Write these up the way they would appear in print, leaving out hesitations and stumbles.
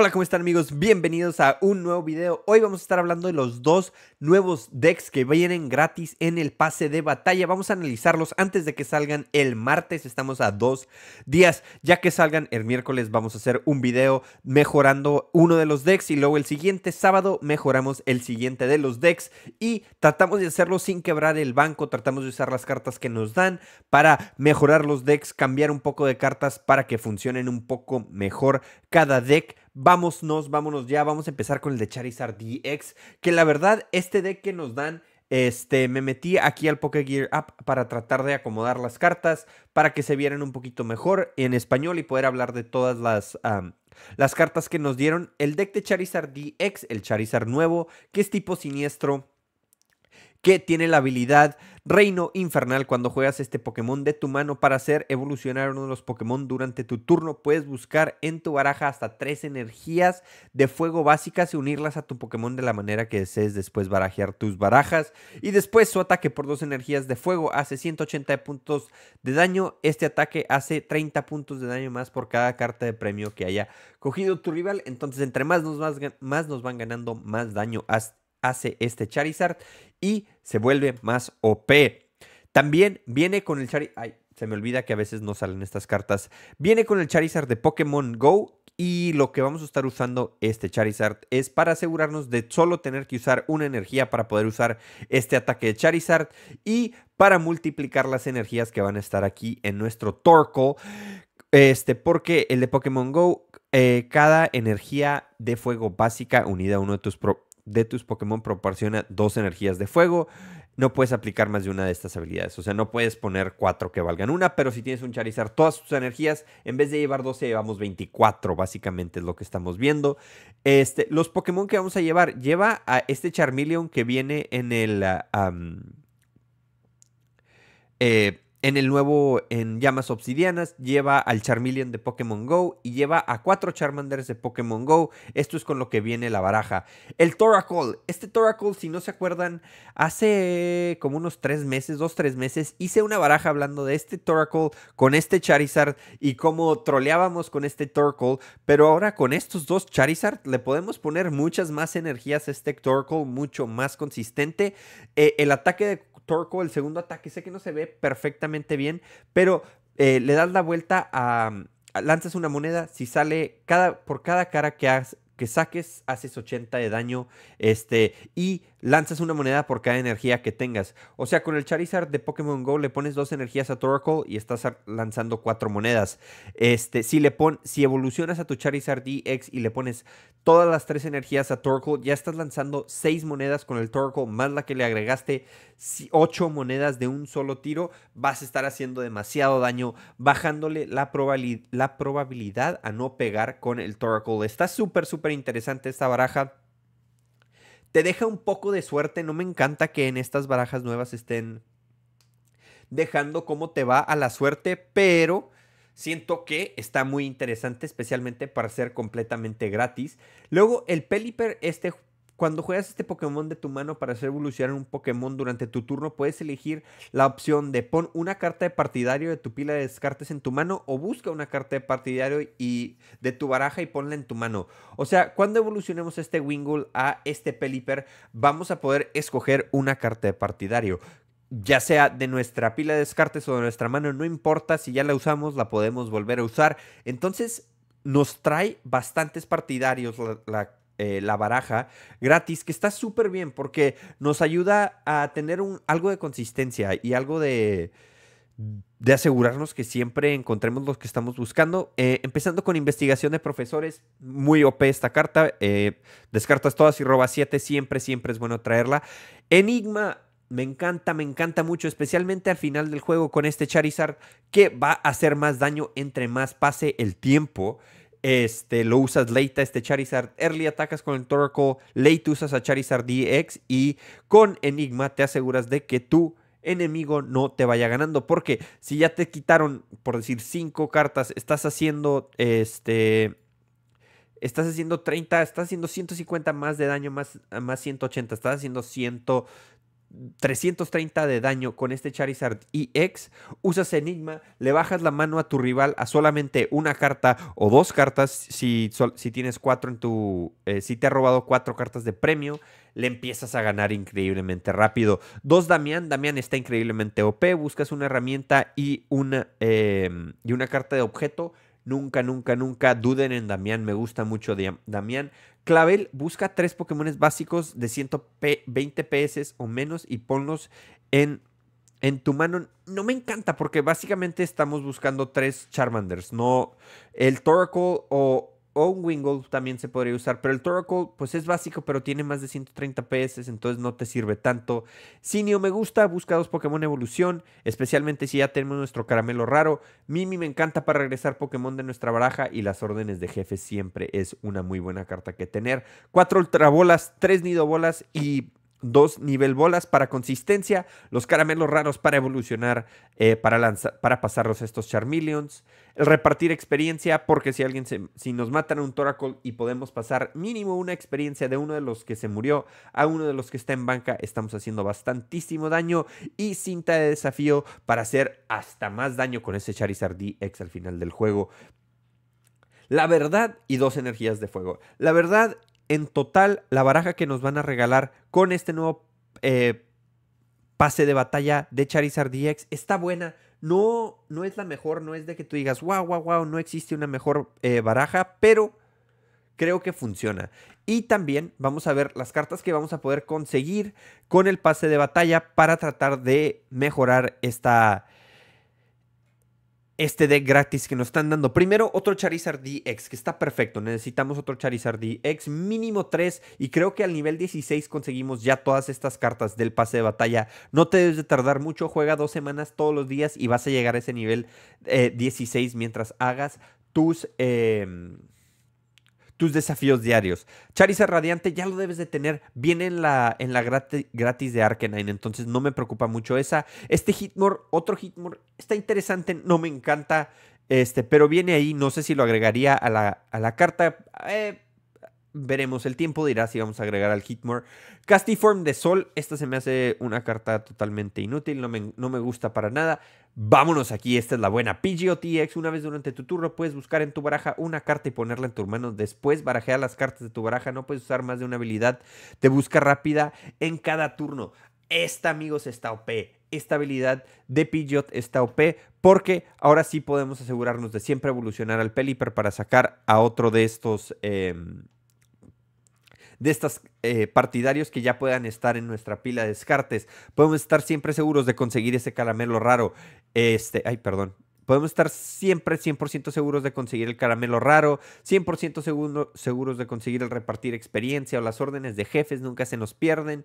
Hola, ¿cómo están, amigos? Bienvenidos a un nuevo video. Hoy vamos a estar hablando de los dos nuevos decks que vienen gratis en el pase de batalla. Vamos a analizarlos antes de que salgan el martes. Estamos a 2 días. Ya que salgan el miércoles vamos a hacer un video mejorando uno de los decks y luego el siguiente sábado mejoramos el siguiente de los decks y tratamos de hacerlo sin quebrar el banco. Tratamos de usar las cartas que nos dan para mejorar los decks, cambiar un poco de cartas para que funcionen un poco mejor cada deck. Vámonos ya, vamos a empezar con el de Charizard DX, que la verdad este deck que nos dan, me metí aquí al Pokégear App para tratar de acomodar las cartas para que se vieran un poquito mejor en español y poder hablar de todas las cartas que nos dieron. El deck de Charizard DX, el Charizard nuevo, que es tipo siniestro, que tiene la habilidad Reino Infernal. Cuando juegas este Pokémon de tu mano para hacer evolucionar uno de los Pokémon durante tu turno, puedes buscar en tu baraja hasta 3 energías de fuego básicas y unirlas a tu Pokémon de la manera que desees. Después barajear tus barajas y después su ataque por 2 energías de fuego hace 180 puntos de daño. Este ataque hace 30 puntos de daño más por cada carta de premio que haya cogido tu rival. Entonces entre más nos van ganando, más daño hace este Charizard y se vuelve más OP. También viene con el Charizard... Ay, se me olvida que a veces no salen estas cartas. Viene con el Charizard de Pokémon GO. Y lo que vamos a estar usando este Charizard es para asegurarnos de solo tener que usar una energía para poder usar este ataque de Charizard y para multiplicar las energías que van a estar aquí en nuestro Torkoal. Porque el de Pokémon GO, cada energía de fuego básica unida a uno de tus Pokémon proporciona 2 energías de fuego. No puedes aplicar más de una de estas habilidades. O sea, no puedes poner 4 que valgan una. Pero si tienes un Charizard, todas sus energías, en vez de llevar 12, llevamos 24. Básicamente es lo que estamos viendo. Los Pokémon que vamos a llevar. Lleva a este Charmeleon que viene en el... En Llamas Obsidianas, lleva al Charmeleon de Pokémon GO y lleva a 4 Charmanders de Pokémon GO. Esto es con lo que viene la baraja. El Torkoal. Este Torkoal, si no se acuerdan, hace como unos 3 meses, 2-3 meses, hice una baraja hablando de este Torkoal con este Charizard y cómo troleábamos con este Torkoal. Pero ahora con estos dos Charizard le podemos poner muchas más energías a este Torkoal, mucho más consistente. El ataque de Torkoal, el segundo ataque, sé que no se ve perfectamente bien, pero le das la vuelta lanzas una moneda, si sale por cada cara que saques, haces 80 de daño, y lanzas una moneda por cada energía que tengas. O sea, con el Charizard de Pokémon GO le pones 2 energías a Torkoal y estás lanzando 4 monedas. Si evolucionas a tu Charizard DX y le pones todas las 3 energías a Torkoal, ya estás lanzando 6 monedas con el Torkoal, más la que le agregaste, 8 monedas de un solo tiro. Vas a estar haciendo demasiado daño, bajándole la probabilidad a no pegar con el Torkoal. Está súper interesante esta baraja. Te deja un poco de suerte. No me encanta que en estas barajas nuevas estén dejando cómo te va a la suerte, pero... siento que está muy interesante, especialmente para ser completamente gratis. Luego, el Pelipper, cuando juegas este Pokémon de tu mano para hacer evolucionar un Pokémon durante tu turno, puedes elegir la opción de pon una carta de partidario de tu pila de descartes en tu mano o busca una carta de partidario de tu baraja y ponla en tu mano. O sea, cuando evolucionemos este Wingull a este Pelipper, vamos a poder escoger una carta de partidario, ya sea de nuestra pila de descartes o de nuestra mano, no importa. Si ya la usamos, la podemos volver a usar. Entonces nos trae bastantes partidarios la baraja gratis, que está súper bien porque nos ayuda a tener algo de consistencia y algo de asegurarnos que siempre encontremos los que estamos buscando. Empezando con investigación de profesores, muy OP esta carta. Descartas todas y robas 7, siempre es bueno traerla. Enigma, me encanta mucho, especialmente al final del juego con este Charizard que va a hacer más daño entre más pase el tiempo. Lo usas late a este Charizard, early atacas con el Torkoal, late usas a Charizard DX y con Enigma te aseguras de que tu enemigo no te vaya ganando, porque si ya te quitaron, por decir, 5 cartas, estás haciendo 30, estás haciendo 150 más de daño, más 180, estás haciendo 100 330 de daño con este Charizard EX, usas Enigma, le bajas la mano a tu rival a solamente una carta o dos cartas, si tienes cuatro en tu... si te ha robado cuatro cartas de premio, le empiezas a ganar increíblemente rápido. Dos Damián está increíblemente OP, buscas una herramienta y una carta de objeto. Nunca, nunca, nunca duden en Damián. Me gusta mucho Damián. Clavel, busca 3 Pokémones básicos de 120 PS o menos y ponlos en tu mano. No me encanta porque básicamente estamos buscando 3 Charmanders. No, el Torkoal o un Wingull también se podría usar, pero el Torkoal pues es básico, pero tiene más de 130 PS, entonces no te sirve tanto. Sinio me gusta, busca 2 Pokémon evolución, especialmente si ya tenemos nuestro caramelo raro. Mimi me encanta para regresar Pokémon de nuestra baraja y las órdenes de jefe siempre es una muy buena carta que tener. 4 ultrabolas, 3 nidobolas y 2 nivel bolas para consistencia. Los caramelos raros para evolucionar, para pasarlos a estos Charmeleons. El repartir experiencia, porque si alguien si nos matan a un Torkoal y podemos pasar mínimo una experiencia de uno de los que se murió a uno de los que está en banca, estamos haciendo bastantísimo daño. Y cinta de desafío para hacer hasta más daño con ese Charizard DX al final del juego. La verdad y 2 energías de fuego. La verdad, en total, la baraja que nos van a regalar con este nuevo pase de batalla de Charizard DX está buena. No es la mejor, no es de que tú digas, wow, no existe una mejor baraja, pero creo que funciona. Y también vamos a ver las cartas que vamos a poder conseguir con el pase de batalla para tratar de mejorar este deck gratis que nos están dando. Primero, otro Charizard DX, que está perfecto. Necesitamos otro Charizard DX, mínimo 3. Y creo que al nivel 16 conseguimos ya todas estas cartas del pase de batalla. No te debes de tardar mucho. Juega 2 semanas todos los días y vas a llegar a ese nivel 16 mientras hagas tus desafíos diarios. Charizard Radiante ya lo debes de tener bien en la gratis de Arcanine, entonces no me preocupa mucho esa. Este Hitmore, otro Hitmore, está interesante, no me encanta, pero viene ahí, no sé si lo agregaría a la carta. Veremos, el tiempo dirá si vamos a agregar al Hitmore. Castiform de Sol, esta se me hace una carta totalmente inútil, no me gusta para nada. Vámonos aquí, esta es la buena. Pidgeot EX, una vez durante tu turno puedes buscar en tu baraja una carta y ponerla en tus manos. Después barajea las cartas de tu baraja, no puedes usar más de una habilidad de busca rápida en cada turno. Esta, amigos, está OP. Esta habilidad de Pidgeot está OP porque ahora sí podemos asegurarnos de siempre evolucionar al Pelipper para sacar a otro de estos... partidarios que ya puedan estar en nuestra pila de descartes. Podemos estar siempre seguros de conseguir ese caramelo raro. Podemos estar siempre 100% seguros de conseguir el caramelo raro, 100% seguros de conseguir el repartir experiencia o las órdenes de jefes, nunca se nos pierden.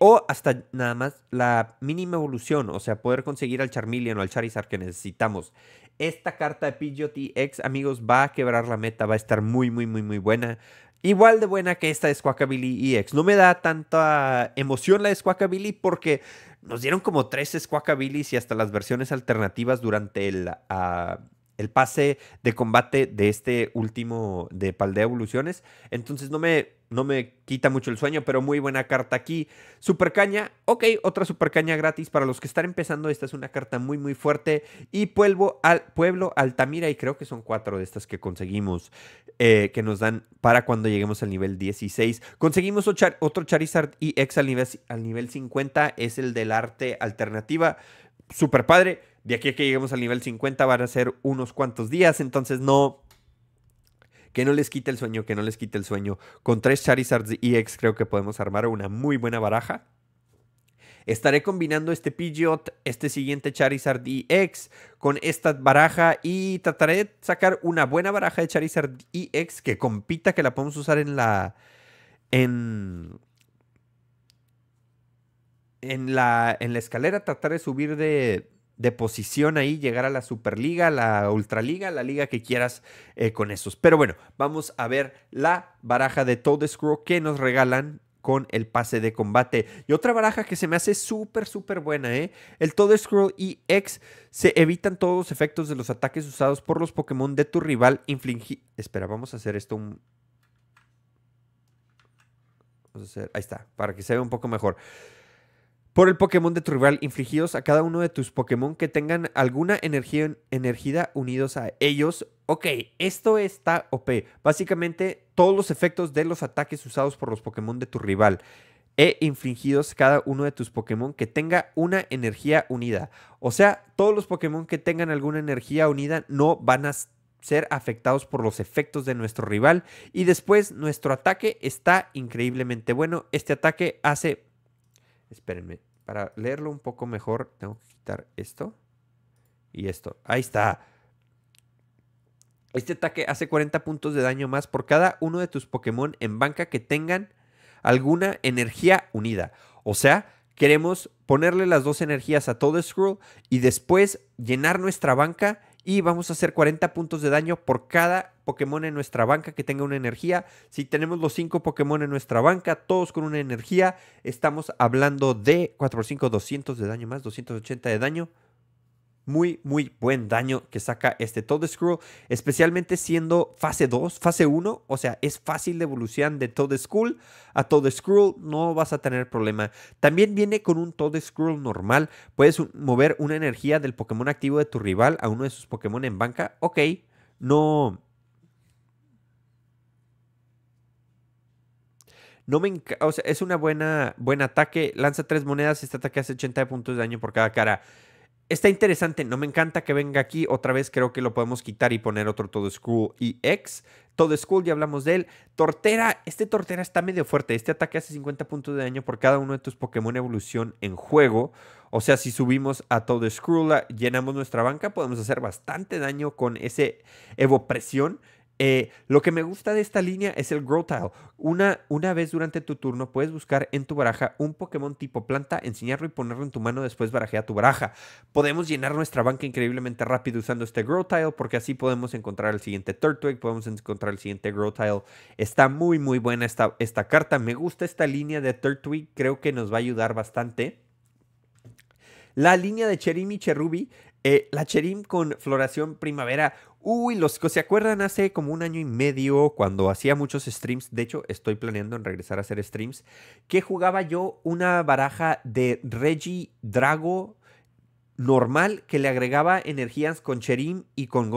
O hasta nada más la mínima evolución, o sea, poder conseguir al Charmeleon o al Charizard que necesitamos. Esta carta de Pidgeot EX, amigos, va a quebrar la meta, va a estar muy buena. Igual de buena que esta de Squakabilly EX. No me da tanta emoción la de Squakabilly porque nos dieron como 3 Squakabillys y hasta las versiones alternativas durante el pase de combate de este último de Paldea Evoluciones. Entonces no me quita mucho el sueño, pero muy buena carta aquí. Super Caña, ok, otra Super Caña gratis para los que están empezando. Esta es una carta muy fuerte. Y Pueblo Altamira, y creo que son 4 de estas que conseguimos, que nos dan para cuando lleguemos al nivel 16. Conseguimos otro Charizard EX al nivel 50, es el del arte alternativa. Super padre. De aquí a que lleguemos al nivel 50 van a ser unos cuantos días, entonces que no les quite el sueño, que no les quite el sueño. Con 3 Charizards EX creo que podemos armar una muy buena baraja. Estaré combinando este Pidgeot, este siguiente Charizard EX con esta baraja y trataré de sacar una buena baraja de Charizard EX que compita, que la podemos usar en la escalera, tratar de subir de posición ahí, llegar a la Superliga, la Ultraliga, la liga que quieras con esos. Pero bueno, vamos a ver la baraja de Toedscruel que nos regalan con el pase de combate. Y otra baraja que se me hace súper buena, El Toedscruel EX. Se evitan todos los efectos de los ataques usados por los Pokémon de tu rival Espera, vamos a hacer esto ahí está, para que se vea un poco mejor. por el Pokémon de tu rival, infligidos a cada uno de tus Pokémon que tengan alguna energía unidos a ellos. Ok, esto está OP. Básicamente, todos los efectos de los ataques usados por los Pokémon de tu rival e infligidos cada uno de tus Pokémon que tenga una energía unida. O sea, todos los Pokémon que tengan alguna energía unida no van a ser afectados por los efectos de nuestro rival. Y después, nuestro ataque está increíblemente bueno. Este ataque hace... Espérenme, para leerlo un poco mejor tengo que quitar esto y esto. Ahí está. Este ataque hace 40 puntos de daño más por cada uno de tus Pokémon en banca que tengan alguna energía unida. O sea, queremos ponerle las dos energías a Toedscruel y después llenar nuestra banca. Y vamos a hacer 40 puntos de daño por cada Pokémon en nuestra banca que tenga una energía. Si tenemos los 5 Pokémon en nuestra banca, todos con una energía, estamos hablando de 4 por 5, 200 de daño más, 280 de daño. Muy, muy buen daño que saca este Toedscruel, especialmente siendo fase 2, fase 1. O sea, es fácil la evolución de Toedscruel a Toedscruel, no vas a tener problema. También viene con un Toedscruel normal. Puedes mover una energía del Pokémon activo de tu rival a uno de sus Pokémon en banca. Ok, no me encanta, o sea, es una buen ataque. Lanza 3 monedas, este ataque hace 80 puntos de daño por cada cara. Está interesante, no me encanta que venga aquí. Otra vez creo que lo podemos quitar y poner otro Toedscruel EX. Toedscruel, ya hablamos de él. Torterra, este Torterra está medio fuerte. Este ataque hace 50 puntos de daño por cada uno de tus Pokémon evolución en juego. O sea, si subimos a Toedscruel, llenamos nuestra banca, podemos hacer bastante daño con ese Evopresión. Lo que me gusta de esta línea es el Grotle. Una vez durante tu turno puedes buscar en tu baraja un Pokémon tipo planta, enseñarlo y ponerlo en tu mano, después barajea tu baraja. Podemos llenar nuestra banca increíblemente rápido usando este Grotle, porque así podemos encontrar el siguiente Turtwig, podemos encontrar el siguiente Grotle. Está muy muy buena esta carta. Me gusta esta línea de Turtwig, creo que nos va a ayudar bastante. La línea de Cherrim y Cherubi. La Cherrim con floración primavera. Uy, los que se acuerdan hace como un año y medio cuando hacía muchos streams. De hecho, estoy planeando en regresar a hacer streams. Que jugaba yo una baraja de Regidrago normal que le agregaba energías con Cherrim y con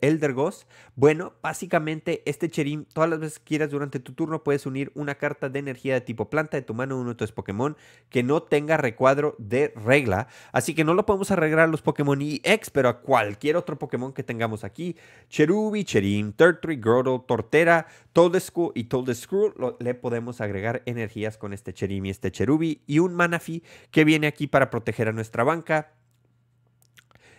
Eldegoss. Bueno, básicamente este Cherrim, todas las veces que quieras durante tu turno puedes unir una carta de energía de tipo planta de tu mano a uno de tus Pokémon que no tenga recuadro de regla. Así que no lo podemos arreglar a los Pokémon EX, pero a cualquier otro Pokémon que tengamos aquí. Cherubi, Cherrim, Turtwig, Grotle, Torterra, Toedscruel y Toedscruel le podemos agregar energías con este Cherrim y este Cherubi. Y un Manafi que viene aquí para proteger a nuestra banca.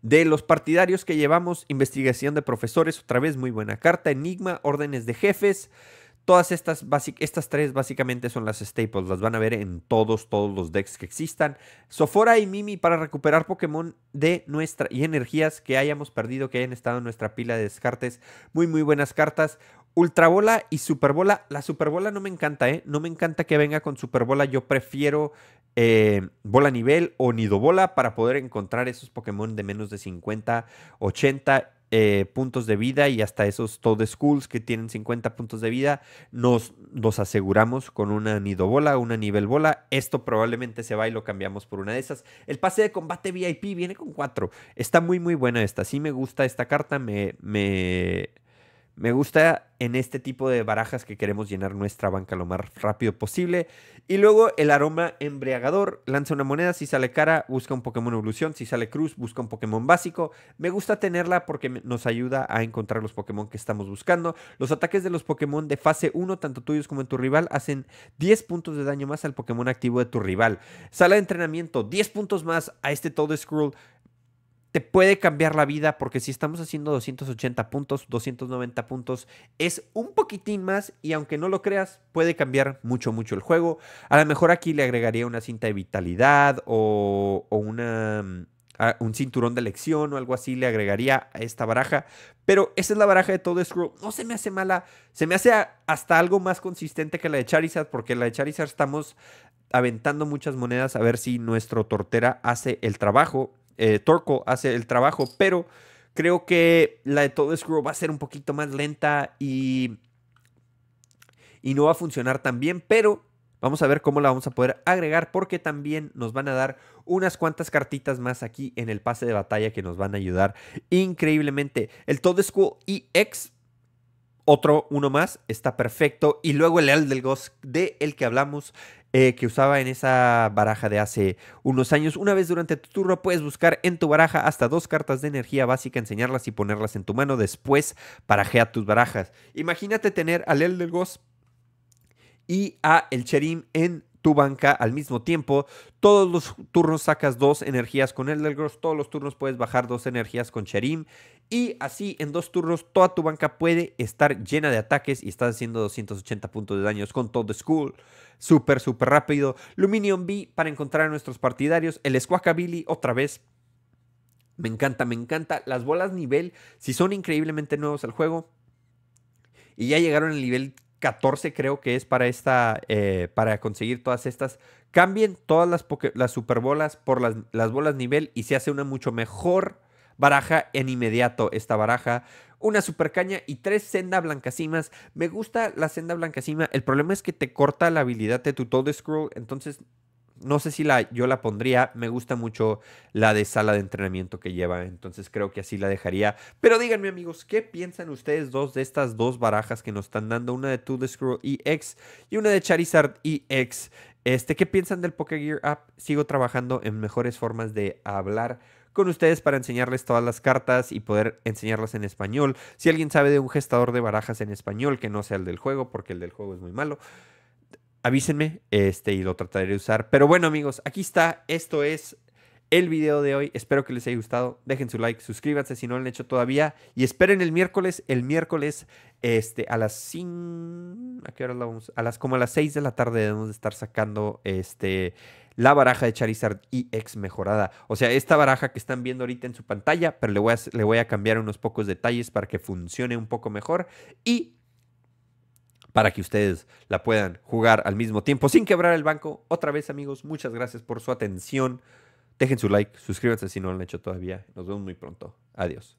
De los partidarios que llevamos, investigación de profesores, otra vez muy buena carta, enigma, órdenes de jefes. Todas estas tres básicamente son las staples, las van a ver en todos los decks que existan. Sofora y Mimi para recuperar Pokémon de nuestra y energías que hayamos perdido, que hayan estado en nuestra pila de descartes. Muy muy buenas cartas. Ultrabola y Superbola. La Superbola no me encanta, ¿eh? No me encanta que venga con Superbola. Yo prefiero Bola Nivel o Nidobola para poder encontrar esos Pokémon de menos de 50, 80 puntos de vida. Y hasta esos Toedscruel que tienen 50 puntos de vida. Nos aseguramos con una Nidobola, una Nivel Bola. Esto probablemente se va y lo cambiamos por una de esas. El pase de combate VIP viene con 4. Está muy muy buena esta. Sí me gusta esta carta. Me gusta en este tipo de barajas que queremos llenar nuestra banca lo más rápido posible. Y luego el aroma embriagador. Lanza una moneda, si sale cara, busca un Pokémon evolución. Si sale cruz, busca un Pokémon básico. Me gusta tenerla porque nos ayuda a encontrar los Pokémon que estamos buscando. Los ataques de los Pokémon de fase 1, tanto tuyos como en tu rival, hacen 10 puntos de daño más al Pokémon activo de tu rival. Sala de entrenamiento, 10 puntos más a este Toedscruel. Te puede cambiar la vida porque si estamos haciendo 280 puntos, 290 puntos, es un poquitín más y aunque no lo creas, puede cambiar mucho, mucho el juego. A lo mejor aquí le agregaría una cinta de vitalidad o un cinturón de elección o algo así le agregaría a esta baraja. Pero esa es la baraja de Toedscruel. No se me hace mala, se me hace hasta algo más consistente que la de Charizard porque la de Charizard estamos aventando muchas monedas a ver si nuestro Torterra hace el trabajo. Torkoal hace el trabajo, pero creo que la de Toedscruel va a ser un poquito más lenta y no va a funcionar tan bien, pero Vamos a ver cómo la vamos a poder agregar, porque también nos van a dar unas cuantas cartitas más aquí en el pase de batalla que nos van a ayudar increíblemente. El Toedscruel EX, otro uno más, está perfecto. Y luego el Eldegoss, del que hablamos, que usaba en esa baraja de hace unos años. Una vez durante tu turno puedes buscar en tu baraja hasta 2 cartas de energía básica, enseñarlas y ponerlas en tu mano. Después barajea tus barajas. Imagínate tener al Eldegoss y a el Cherrim en tu banca al mismo tiempo. Todos los turnos sacas 2 energías con Eldegoss. Todos los turnos puedes bajar 2 energías con Cherrim. Y así en 2 turnos toda tu banca puede estar llena de ataques. Y estás haciendo 280 puntos de daños con Toedscruel. Súper, súper rápido. Llamas B para encontrar a nuestros partidarios. El Squakabilly otra vez. Me encanta, me encanta. Las bolas nivel, si son increíblemente nuevos al juego. Y ya llegaron al nivel 14, creo que es para esta, para conseguir todas estas. Cambien todas las superbolas por las bolas nivel y se hace una mucho mejor baraja en inmediato. Esta baraja, una super caña y 3 senda blancacimas. Me gusta la senda blancacima. El problema es que te corta la habilidad de tu Toedscruel, entonces no sé si yo la pondría. Me gusta mucho la de sala de entrenamiento que lleva, entonces creo que así la dejaría. Pero díganme, amigos, ¿qué piensan ustedes dos de estas 2 barajas que nos están dando? Una de Toedscruel EX y una de Charizard EX. ¿Qué piensan del Pokégear App? Sigo trabajando en mejores formas de hablar con ustedes para enseñarles todas las cartas y poder enseñarlas en español. Si alguien sabe de un gestador de barajas en español que no sea el del juego, porque el del juego es muy malo, avísenme y lo trataré de usar. Pero bueno, amigos, aquí está. Esto es el video de hoy. Espero que les haya gustado. Dejen su like, suscríbanse si no lo han hecho todavía. Y esperen el miércoles. El miércoles a las 5... ¿A qué hora la vamos? Como a las 6 de la tarde debemos de estar sacando la baraja de Charizard EX mejorada. O sea, esta baraja que están viendo ahorita en su pantalla. Pero le voy a cambiar unos pocos detalles para que funcione un poco mejor. Y para que ustedes la puedan jugar al mismo tiempo sin quebrar el banco. Otra vez, amigos, muchas gracias por su atención. Dejen su like, suscríbanse si no lo han hecho todavía. Nos vemos muy pronto. Adiós.